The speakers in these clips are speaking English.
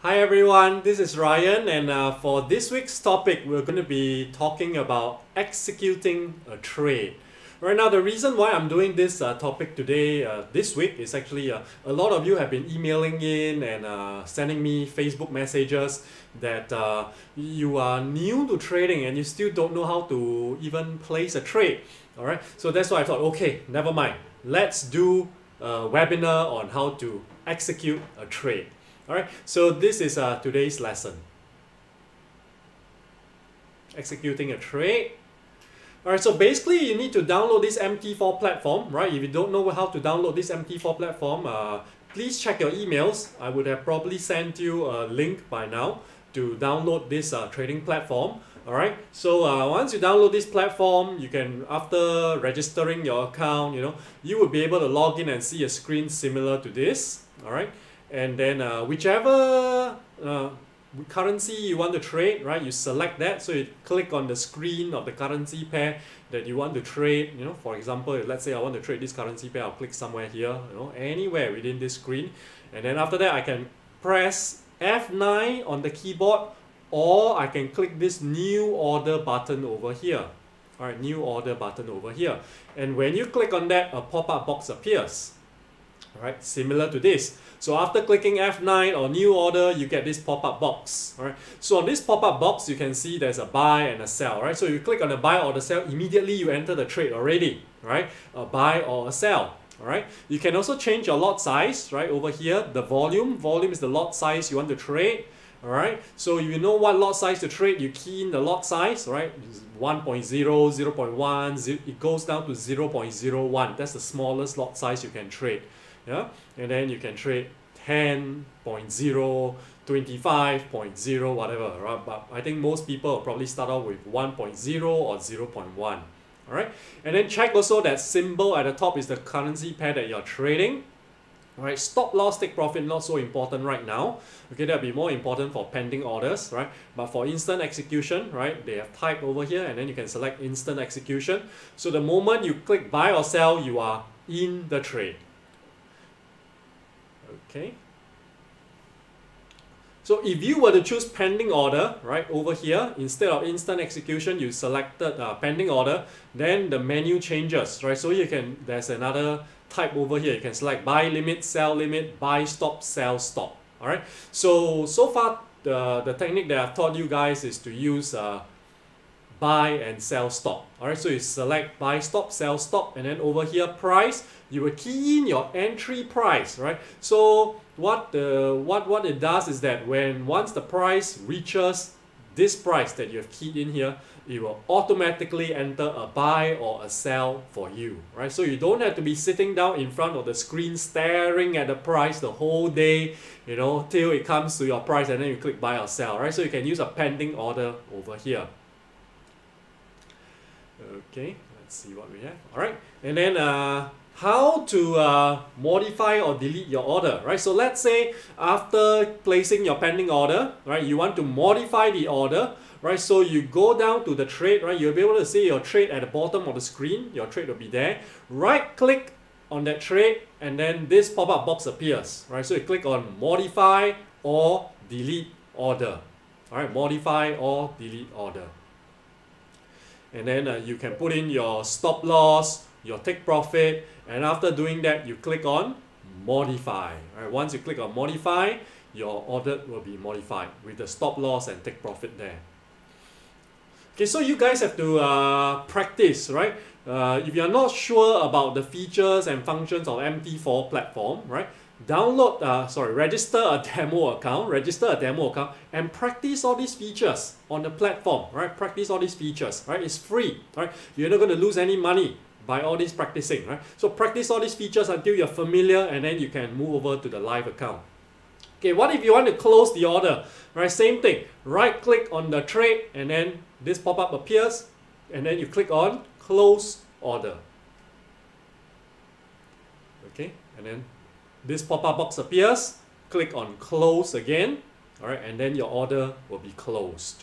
Hi everyone, this is Ryan, and for this week's topic we're going to be talking about executing a trade. Right now, the reason why I'm doing this topic today, this week, is actually a lot of you have been emailing in and sending me Facebook messages that you are new to trading and you still don't know how to even place a trade. Alright, so that's why I thought, okay, never mind, let's do a webinar on how to execute a trade. Alright, so this is today's lesson. Executing a trade. Alright, so basically you need to download this MT4 platform, right? If you don't know how to download this MT4 platform, please check your emails. I would have probably sent you a link by now to download this trading platform. Alright, so once you download this platform, you can, after registering your account, you know, you will be able to log in and see a screen similar to this. Alright. And then whichever currency you want to trade, right, you select that. So you click on the screen of the currency pair that you want to trade. You know, for example, let's say I want to trade this currency pair, I'll click somewhere here, you know, anywhere within this screen. And then after that, I can press F9 on the keyboard, or I can click this new order button over here. All right, new order button over here. And when you click on that, a pop-up box appears. Alright, similar to this. So after clicking F9 or new order, you get this pop-up box. Alright, so on this pop-up box, you can see there's a buy and a sell. Right, so you click on the buy or the sell, immediately you enter the trade already. Right, a buy or a sell. Alright, you can also change your lot size. Right, over here, the volume. Volume is the lot size you want to trade. Alright, so you know what lot size to trade, you key in the lot size, right? 1.0, 0.1, it goes down to 0.01. That's the smallest lot size you can trade. Yeah? And then you can trade 10.0, 25.0, whatever, right? But I think most people will probably start off with 1.0 or 0.1. Alright, and then check also that symbol at the top is the currency pair that you're trading. Alright, stop loss, take profit, not so important right now. Okay, that'll be more important for pending orders, right? But for instant execution, right, they have typed over here, and then you can select instant execution. So the moment you click buy or sell, you are in the trade. Okay. So if you were to choose pending order, right, over here, instead of instant execution, you selected pending order, then the menu changes, right? So you can, there's another type over here. You can select buy limit, sell limit, buy stop, sell stop. All right. So far, the technique that I've taught you guys is to use buy and sell stop. All right. So you select buy stop, sell stop, and then over here price, you will key in your entry price, right? So what it does is that once the price reaches this price that you have keyed in here, it will automatically enter a buy or a sell for you, right? So you don't have to be sitting down in front of the screen staring at the price the whole day, you know, till it comes to your price and then you click buy or sell, right? So you can use a pending order over here. Okay, let's see what we have. All right, and then how to modify or delete your order, right? So let's say after placing your pending order, right, you want to modify the order, right? So you go down to the trade, right? You'll be able to see your trade at the bottom of the screen. Your trade will be there. Right click on that trade and then this pop-up box appears, right? So you click on modify or delete order. All right, modify or delete order. And then you can put in your stop loss, your take profit, and after doing that, you click on modify. Right? Once you click on modify, your order will be modified with the stop loss and take profit there. Okay, so you guys have to practice, right? If you're not sure about the features and functions of MT4 platform, right? Register a demo account, and practice all these features on the platform, right? Practice all these features, right? It's free, right? You're not going to lose any money by all this practicing, right? So practice all these features until you're familiar, and then you can move over to the live account. Okay, what if you want to close the order, right? Same thing, right click on the trade and then this pop-up appears and then you click on close order. Okay, and then this pop-up box appears, click on close again, all right, and then your order will be closed.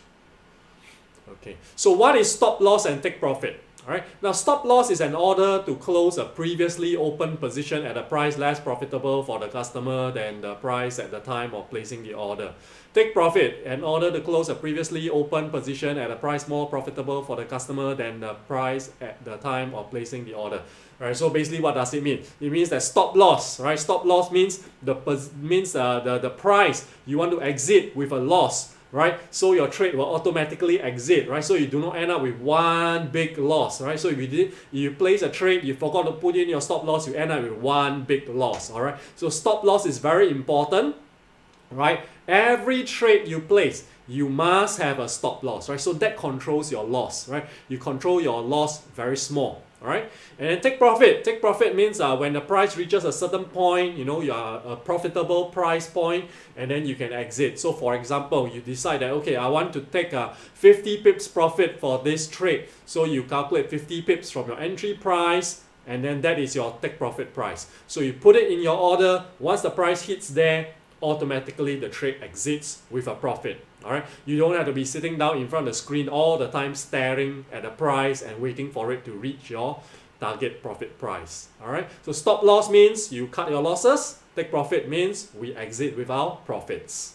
Okay, so what is stop loss and take profit? All right. Now, stop loss is an order to close a previously open position at a price less profitable for the customer than the price at the time of placing the order. Take profit, an order to close a previously open position at a price more profitable for the customer than the price at the time of placing the order. All right. So basically, what does it mean? It means that stop loss, right? Stop loss means the price you want to exit with a loss. Right, so your trade will automatically exit, right? So you do not end up with one big loss, right? So if you place a trade, you forgot to put in your stop loss, you end up with one big loss, all right? So stop loss is very important, right? Every trade you place, you must have a stop loss, right? So that controls your loss, right? You control your loss very small. Alright, and then take profit. Take profit means when the price reaches a certain point, you know, you are a profitable price point, and then you can exit. So for example, you decide that, okay, I want to take a 50 pips profit for this trade. So you calculate 50 pips from your entry price, and then that is your take profit price. So you put it in your order. Once the price hits there, automatically the trade exits with a profit. All right, you don't have to be sitting down in front of the screen all the time staring at the price and waiting for it to reach your target profit price. All right, so stop loss means you cut your losses. Take profit means we exit with our profits.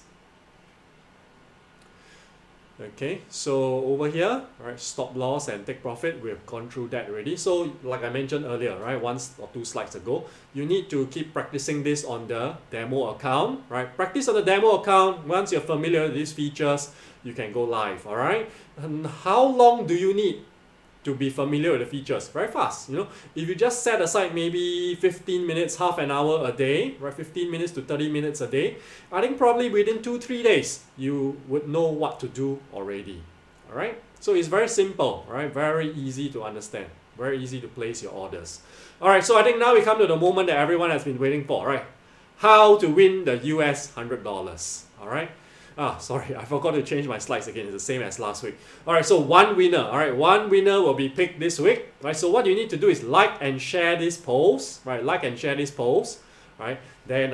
Okay, so over here, right, stop loss and take profit, we have gone through that already. So like I mentioned earlier, right, one or two slides ago, you need to keep practicing this on the demo account, right? Practice on the demo account. Once you're familiar with these features, you can go live, all right? And how long do you need to be familiar with the features? Very fast, you know. If you just set aside maybe 15 minutes, half an hour a day, right, 15 minutes to 30 minutes a day, I think probably within 2-3 days, you would know what to do already, all right? So it's very simple, all right? Very easy to understand, very easy to place your orders. All right, so I think now we come to the moment that everyone has been waiting for, right? How to win the US $100, all right? Ah, sorry, I forgot to change my slides again. It's the same as last week. All right, so one winner. All right, one winner will be picked this week. Right, so what you need to do is like and share this post. Right, like and share this post. Right, then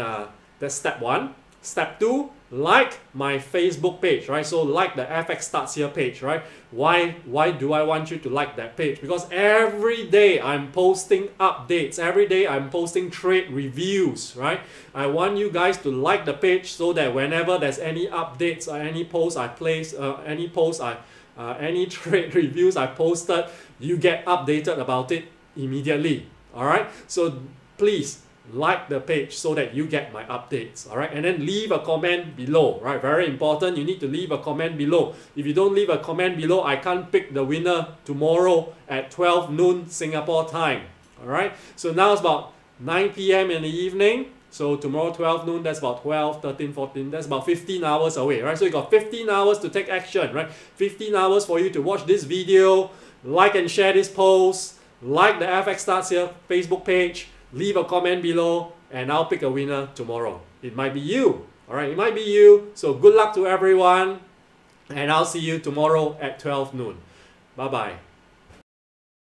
that's step one. Step two, like my Facebook page. Right, so like the FX Starts Here page. Right, why do I want you to like that page? Because every day I'm posting updates. Every day I'm posting trade reviews. Right, I want you guys to like the page so that whenever there's any updates or any posts I place, any trade reviews I posted, you get updated about it immediately. All right, so please like the page so that you get my updates, all right? And then leave a comment below, right? Very important, you need to leave a comment below. If you don't leave a comment below, I can't pick the winner tomorrow at 12 noon Singapore time, all right? So now it's about 9 p.m. in the evening. So tomorrow 12 noon, that's about 12, 13, 14, that's about 15 hours away, right? So you got 15 hours to take action, right? 15 hours for you to watch this video, like and share this post, like the FX Starts Here Facebook page, leave a comment below, and I'll pick a winner tomorrow. It might be you, all right? It might be you. So good luck to everyone, and I'll see you tomorrow at 12 noon. Bye-bye.